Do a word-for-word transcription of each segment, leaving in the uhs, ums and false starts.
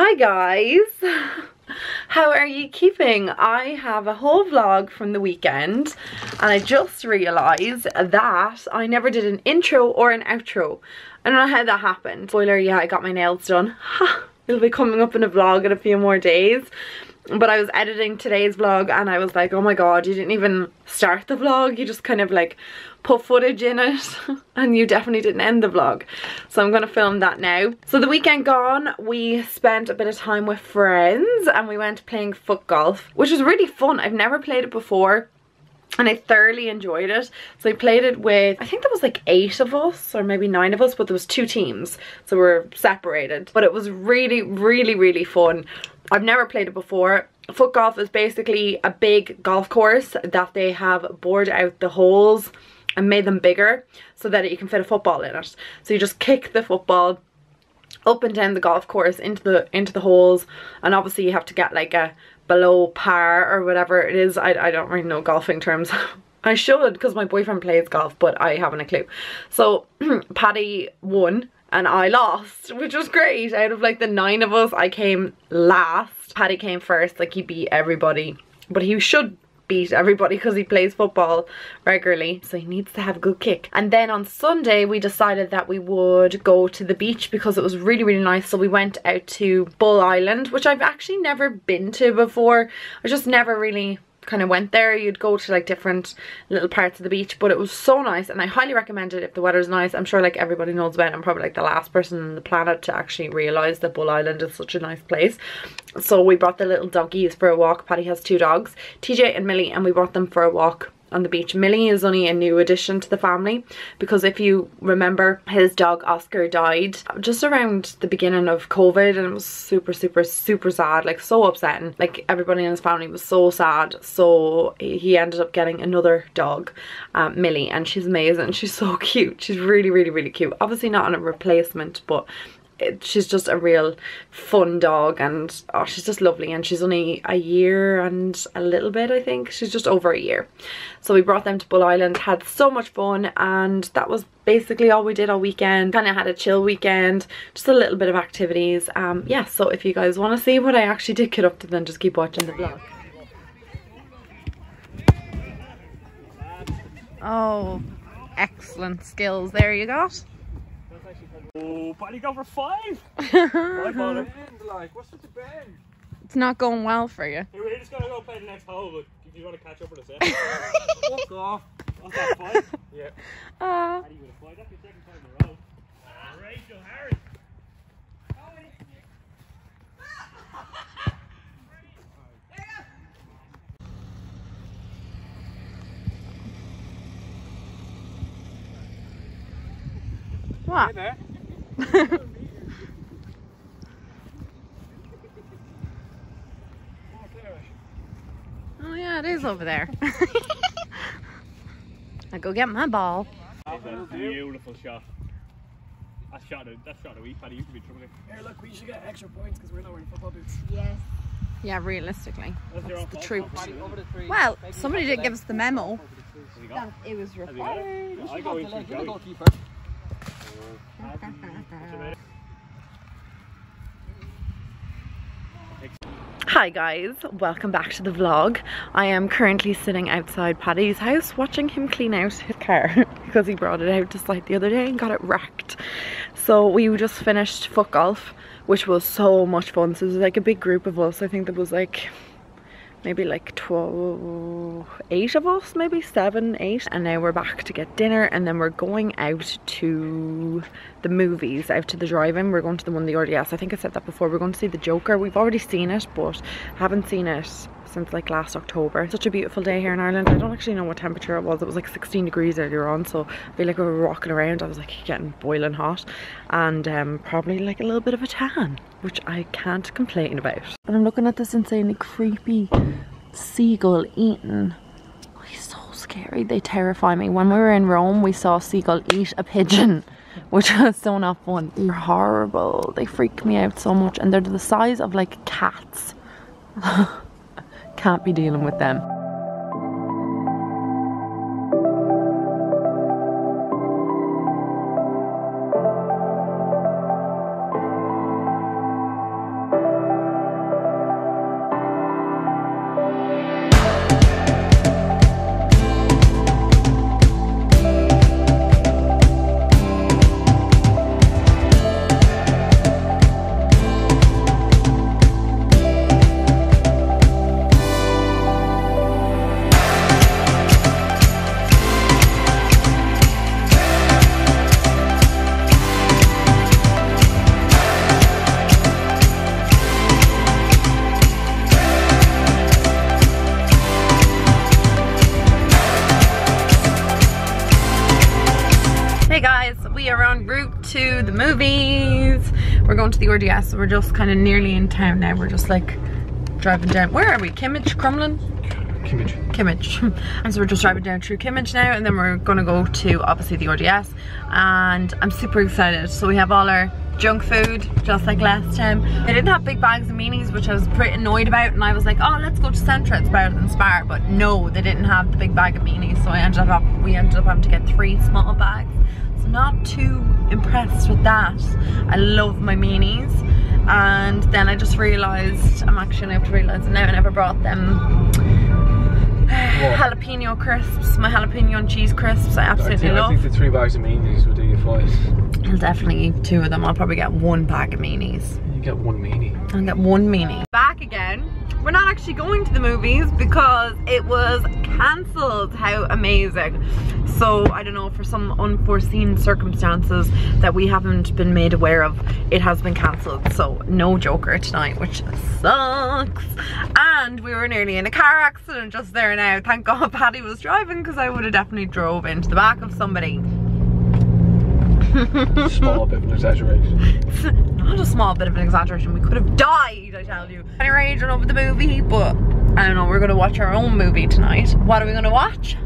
Hi guys! How are you keeping? I have a whole vlog from the weekend and I just realised that I never did an intro or an outro. I don't know how that happened. Spoiler, yeah, I got my nails done. It'll be coming up in a vlog in a few more days. But I was editing today's vlog and I was like, oh my god, you didn't even start the vlog. You just kind of like put footage in it and you definitely didn't end the vlog. So I'm going to film that now. So the weekend gone, we spent a bit of time with friends and we went playing foot golf, which was really fun. I've never played it before. And I thoroughly enjoyed it. So I played it with, I think there was like eight of us or maybe nine of us, but there was two teams. So we were separated. But it was really, really, really fun. I've never played it before. Foot golf is basically a big golf course that they have bored out the holes and made them bigger so that you can fit a football in it. So you just kick the football up and down the golf course into the into the holes, and obviously you have to get like a below par or whatever it is. I, I don't really know golfing terms. I should, because my boyfriend plays golf, but I haven't a clue. So Paddy won and I lost, which was great. Out of like the nine of us, I came last. Paddy came first, like he beat everybody, but he should beat everybody because he plays football regularly, so he needs to have a good kick. And then on Sunday we decided that we would go to the beach because it was really, really nice. So we went out to Bull Island, which I've actually never been to before. I just never really kind of went there. You'd go to like different little parts of the beach, but it was so nice and I highly recommend it if the weather's nice. I'm sure like everybody knows about it. I'm probably like the last person on the planet to actually realise that Bull Island is such a nice place. So we brought the little doggies for a walk. Patty has two dogs, T J and Millie, and we brought them for a walk on the beach. Millie is only a new addition to the family because if you remember, his dog Oscar died just around the beginning of COVID and it was super, super, super sad, like so upsetting. Like everybody in his family was so sad, so he ended up getting another dog, um, Millie, and she's amazing. She's so cute. She's really, really, really cute. Obviously not on a replacement, but It, she's just a real fun dog and oh, she's just lovely, and she's only a year and a little bit, I think. She's just over a year. So we brought them to Bull Island, had so much fun, and that was basically all we did all weekend. Kind of had a chill weekend, just a little bit of activities. Um, yeah, so if you guys want to see what I actually did get up to, then just keep watching the vlog. Oh, excellent skills there you got. Oh, Paddy got for five! Five ball in, like, what's such a bend? It's not going well for you. Hey, we're just gonna go play the next hole, but if you want to catch up with us, eh? Fuck off! What's that, five? Yeah. Uh, Paddy with a five, that's your second time in a row. Ah, Rachel Harris! What? Oh yeah, it is over there. I'll go get my ball. That's a beautiful shot. That shot, that shot a week, Paddy, you could be troubling. Hey look, we should get extra points because we're not wearing football boots. Yes. Yeah, realistically. That's the truth. Well, somebody didn't give us the memo. That it was required. You should go into the goalkeeper. Hi guys, welcome back to the vlog. I am currently sitting outside Paddy's house watching him clean out his car because he brought it out just like the other day and got it wrecked. So we just finished foot golf, which was so much fun. So it was like a big group of us. I think there was like maybe like twelve, eight of us, maybe seven, eight. And now we're back to get dinner and then we're going out to the movies, out to the drive-in. We're going to the one, the R D S. I think I said that before. We're going to see The Joker. We've already seen it, but haven't seen it since like last October. Such a beautiful day here in Ireland. I don't actually know what temperature it was. It was like sixteen degrees earlier on, so I feel like we were rocking around. I was like getting boiling hot and um, probably like a little bit of a tan, which I can't complain about. And I'm looking at this insanely creepy seagull eating. Oh, he's so scary. They terrify me. When we were in Rome, we saw a seagull eat a pigeon, which was so not fun. They're horrible. They freak me out so much and they're the size of like cats. Can't be dealing with them. movies. We're going to the R D S, so we're just kind of nearly in town now. We're just like driving down. Where are we? Kimmage, Crumlin? Kimmage. Kimmage. And so we're just driving down through Kimmage now, and then we're gonna go to obviously the R D S, and I'm super excited. So we have all our junk food, just like last time. They didn't have big bags of meanies, which I was pretty annoyed about, and I was like, oh, let's go to Centra, it's better than Spar, but no, they didn't have the big bag of meanies, so I ended up, we ended up having to get three small bags. So not too impressed with that. I love my meanies. And then I just realised, I'm actually gonna have to realise it now, I never brought them. What? Jalapeno crisps, my jalapeno and cheese crisps, I absolutely I think, love. I think the three bags of meanies would do you flies. I'll definitely eat two of them. I'll probably get one bag of meanies. You get one meanie. I'll get one meanie. Back again. We're not actually going to the movies because it was cancelled. How amazing. So I don't know, for some unforeseen circumstances that we haven't been made aware of, it has been cancelled. So no Joker tonight, which sucks. And we were nearly in a car accident just there now. Thank God Paddy was driving, because I would have definitely drove into the back of somebody. Small bit of an exaggeration. It's not a small bit of an exaggeration. We could have died, I tell you. Anyway, I don't know about the movie, but I don't know. We're going to watch our own movie tonight. What are we going to watch?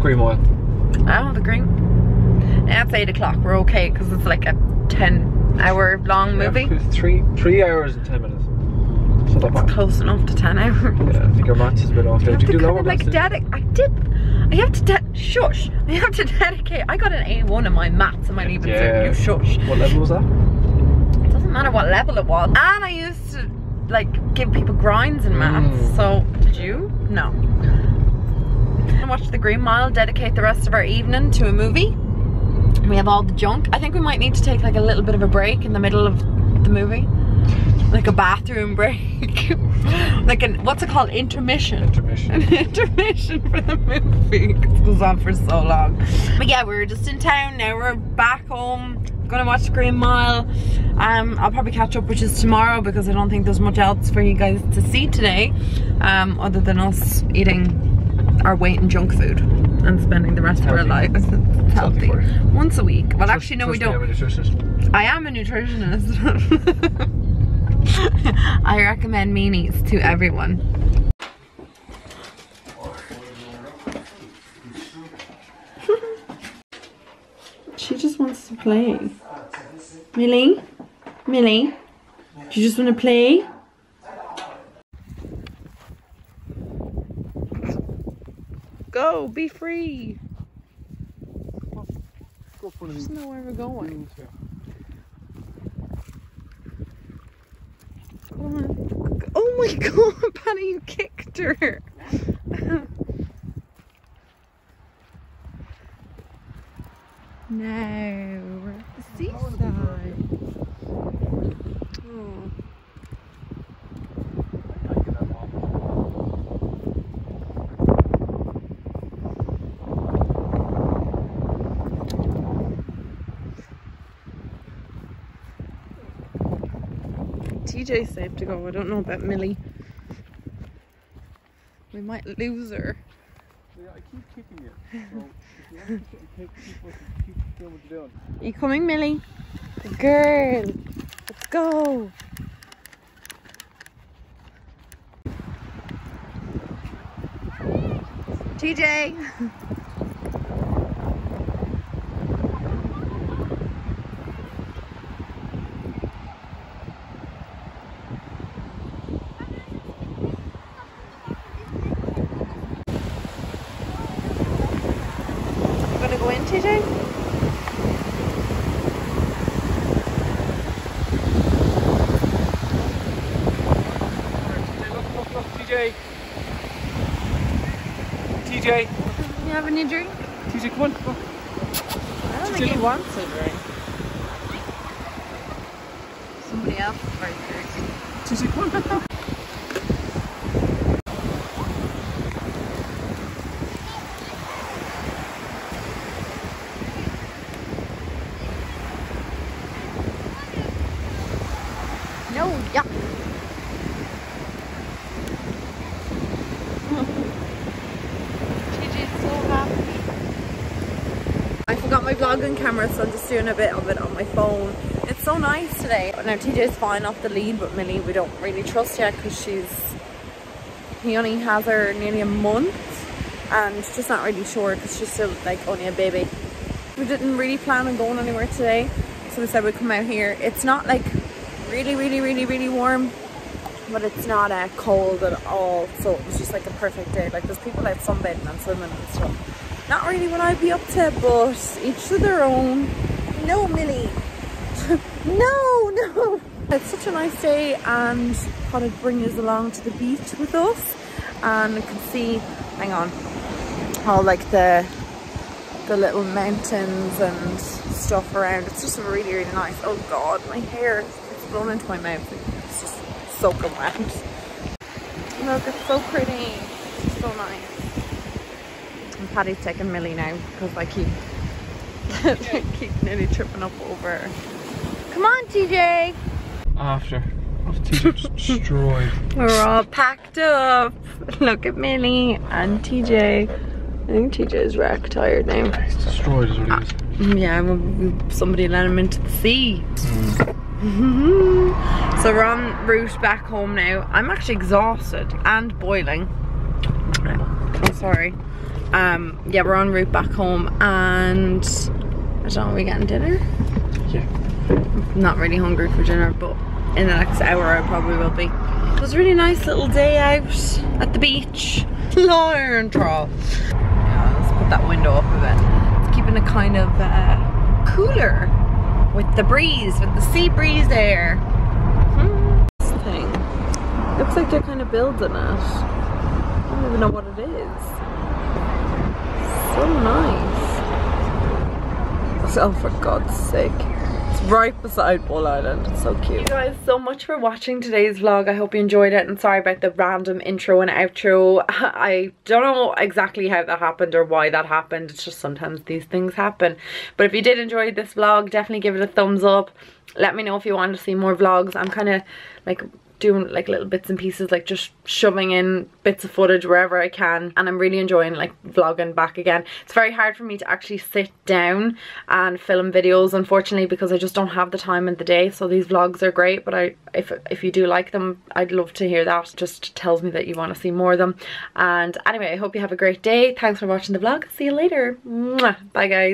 Green Mile. Oh, the Green. That's eight o'clock. We're okay because it's like a ten-hour long movie. Yeah, three, three hours and ten minutes. So that's that close enough to ten hours. Yeah, I think your maths is a bit off. You have did you to do lower like dedic I did. I have to de shush. I have to dedicate. I got an A one in my maths and my leaving yeah. You shush. What level was that? It doesn't matter what level it was. And I used to like give people grinds in maths. Mm. So did you? No. And watch The Green Mile. Dedicate the rest of our evening to a movie. We have all the junk. I think we might need to take like a little bit of a break in the middle of the movie. Like a bathroom break. Like an, what's it called? Intermission. Intermission. An intermission for the movie. It goes on for so long. But yeah, we were just in town, now we're back home. Gonna watch Green Mile. Um, I'll probably catch up, which is tomorrow, because I don't think there's much else for you guys to see today. Um, other than us eating our weight in junk food and spending the rest healthy. Of our lives healthy. Healthy once a week. Well, Trust, actually, no, we don't. Me, I'm a nutritionist. I am a nutritionist. I recommend meanies to everyone. She just wants to play. Millie? Millie? Do you just want to play? Go, be free. She doesn't know where we're going. Oh my God, Patty, you kicked her. No, we're at the seaside. Oh. T J's safe to go. I don't know about Millie. We might lose her. Yeah, I keep kicking it. So you have to keep, keep, keep doing what you're doing. Are you coming, Millie? Good girl. Let's go. T J. T J, you having your drink? T J, come on. Come on. I don't think he wants a drink. Somebody else is very thirsty. T J, come on. my vlog on camera, so I'm just doing a bit of it on my phone. It's so nice today. Now T J's fine off the lead, but Millie we don't really trust yet because she's, he only has her nearly a month and just not really sure because she's still like only a baby. We didn't really plan on going anywhere today, so we said we'd come out here. It's not like really, really, really, really warm, but it's not uh, cold at all, so it was just like a perfect day. Like there's people out sunbathing and swimming and stuff. Not really what I'd be up to, but each to their own. No, Millie. No, no. It's such a nice day, and thought I'd bring us along to the beach with us, and you can see, hang on, all like the the little mountains and stuff around. It's just really, really nice. Oh God, my hair is blown into my mouth. It's just soaking wet. Look, it's so pretty. It's so nice. And Patty's taking Millie now because I keep yeah. keep nearly tripping up over her. Come on, T J. After, after T J just destroyed. We're all packed up. Look at Millie and T J. I think T J is wrecked tired now. He's destroyed is what he is. Uh, yeah, well, somebody let him into the sea. Mm. So we're on route back home now. I'm actually exhausted and boiling. I'm sorry. Um, yeah, we're on route back home and I don't know, are we getting dinner? Yeah. I'm not really hungry for dinner, but in the next hour I probably will be. It was a really nice little day out at the beach. Lion trawl. That window up a bit. It's keeping it kind of uh, cooler with the breeze, with the sea breeze there. Hmm. This thing looks like they're kind of building it. I don't even know what it is. So nice. Oh, for God's sake. It's right beside Bull Island. It's so cute. Thank you guys so much for watching today's vlog. I hope you enjoyed it, and sorry about the random intro and outro. I don't know exactly how that happened or why that happened. It's just sometimes these things happen. But if you did enjoy this vlog, definitely give it a thumbs up. Let me know if you want to see more vlogs. I'm kind of like doing like little bits and pieces, like just shoving in bits of footage wherever I can, and I'm really enjoying like vlogging back again. It's very hard for me to actually sit down and film videos, unfortunately, because I just don't have the time in the day. So these vlogs are great, but I if, if you do like them, I'd love to hear that. It just tells me that you want to see more of them. And anyway, I hope you have a great day. Thanks for watching the vlog. See you later. Mwah. Bye guys.